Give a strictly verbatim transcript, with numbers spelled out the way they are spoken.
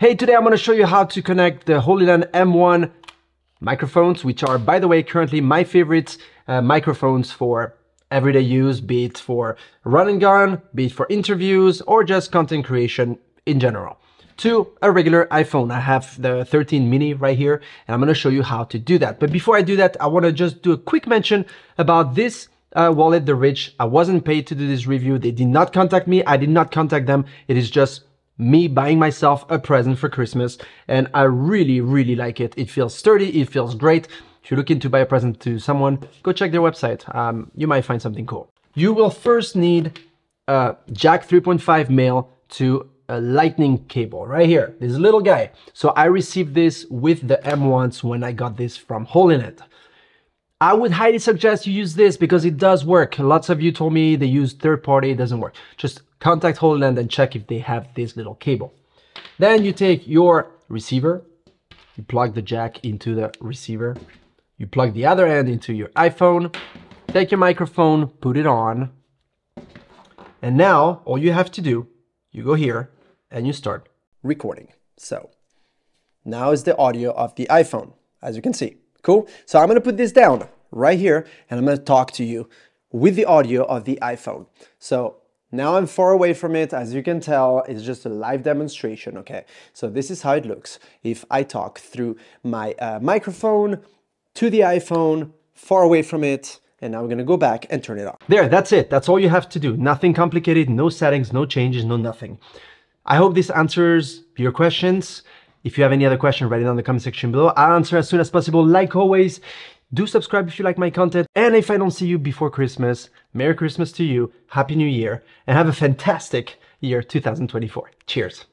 Hey, today I'm going to show you how to connect the Hollyland M one microphones, which are, by the way, currently my favorite uh, microphones for everyday use, be it for run and gun, be it for interviews, or just content creation in general, to a regular iPhone. I have the thirteen mini right here, and I'm going to show you how to do that. But before I do that, I want to just do a quick mention about this uh, wallet, The Ridge. I wasn't paid to do this review. They did not contact me. I did not contact them. It is just me buying myself a present for Christmas, and I really, really like it. It feels sturdy, it feels great. If you're looking to buy a present to someone, go check their website. Um, you might find something cool. You will first need a jack three point five male to a lightning cable right here, this little guy. So I received this with the M ones when I got this from Hollyland. I would highly suggest you use this because it does work. Lots of you told me they use third party, it doesn't work. Just contact Hollyland and check if they have this little cable. Then you take your receiver, you plug the jack into the receiver, you plug the other end into your iPhone, take your microphone, put it on, and now all you have to do, you go here and you start recording. So now is the audio of the iPhone, as you can see. Cool. So I'm going to put this down right here and I'm going to talk to you with the audio of the iPhone. So now I'm far away from it. As you can tell, it's just a live demonstration. Okay. So this is how it looks if I talk through my uh, microphone to the iPhone, far away from it. And now we're going to go back and turn it off. There, that's it. That's all you have to do. Nothing complicated, no settings, no changes, no nothing. I hope this answers your questions. If you have any other question, write it down in the comment section below. I'll answer as soon as possible. Like always, do subscribe if you like my content. And if I don't see you before Christmas, Merry Christmas to you, Happy New Year, and have a fantastic year two thousand twenty-four. Cheers.